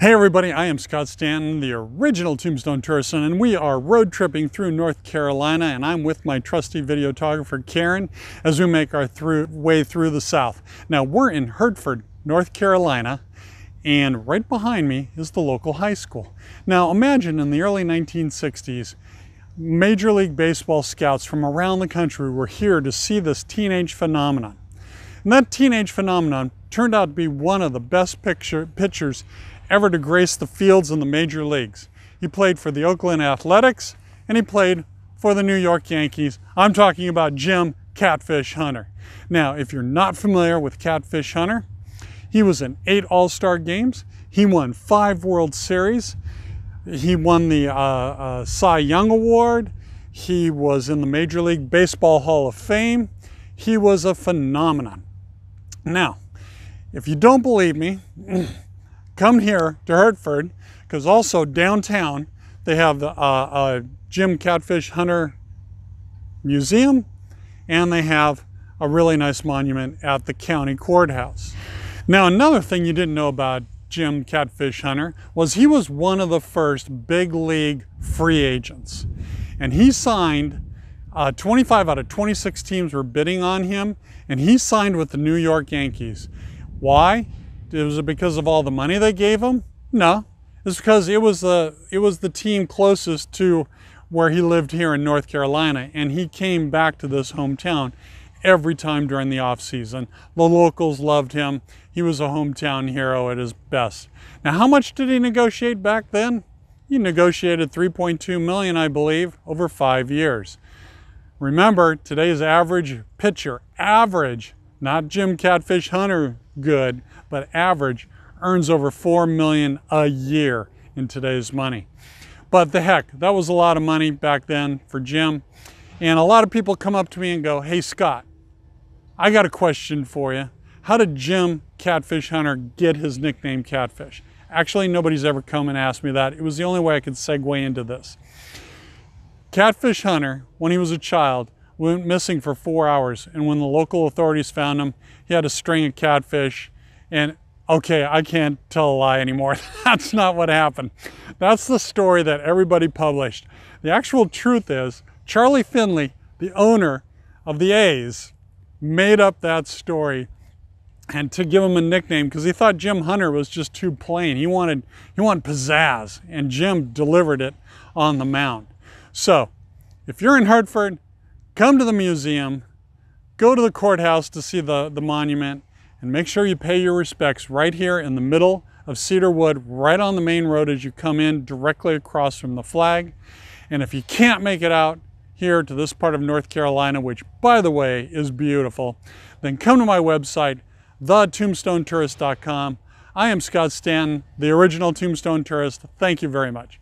Hey everybody, I am Scott Stanton, the original Tombstone Tourist, and we are road tripping through North Carolina, and I'm with my trusty videographer Karen as we make our way through the South. Now we're in Hertford, North Carolina, and right behind me is the local high school. Now imagine in the early 1960s, Major League Baseball scouts from around the country were here to see this teenage phenomenon. And that teenage phenomenon turned out to be one of the best pitchers ever to grace the fields in the major leagues. He played for the Oakland Athletics and he played for the New York Yankees. I'm talking about Jim Catfish Hunter. Now, if you're not familiar with Catfish Hunter, he was in 8 All-Star games. He won 5 World Series. He won the Cy Young Award. He was in the Major League Baseball Hall of Fame. He was a phenomenon. Now, if you don't believe me, come here to Hertford, because also downtown they have the Jim Catfish Hunter Museum, and they have a really nice monument at the county courthouse. Now, another thing you didn't know about Jim Catfish Hunter was he was one of the first big league free agents, and he signed 25 out of 26 teams were bidding on him, and he signed with the New York Yankees. Why? Was it because of all the money they gave him? No, it's because it was the team closest to where he lived here in North Carolina, and he came back to this hometown every time during the offseason. The locals loved him. He was a hometown hero at his best. Now, how much did he negotiate back then? He negotiated $3.2 million, I believe, over 5 years. Remember, today's average pitcher, not Jim Catfish Hunter good, but average, earns over $4 million a year in today's money. But the heck, that was a lot of money back then for Jim. And a lot of people come up to me and go, hey Scott, I got a question for you. How did Jim Catfish Hunter get his nickname Catfish? Actually, nobody's ever come and asked me that. It was the only way I could segue into this. Catfish Hunter, when he was a child, went missing for 4 hours, and when the local authorities found him, he had a string of catfish. And okay, I can't tell a lie anymore. That's not what happened. That's the story that everybody published. The actual truth is Charlie Finley, the owner of the A's, made up that story and to give him a nickname because he thought Jim Hunter was just too plain. He wanted pizzazz, and Jim delivered it on the mound. So if you're in Hertford, come to the museum, go to the courthouse to see the monument, and make sure you pay your respects right here in the middle of Cedarwood, right on the main road as you come in directly across from the flag. And if you can't make it out here to this part of North Carolina, which by the way is beautiful, then come to my website, thetombstonetourist.com. I am Scott Stanton, the original Tombstone Tourist. Thank you very much.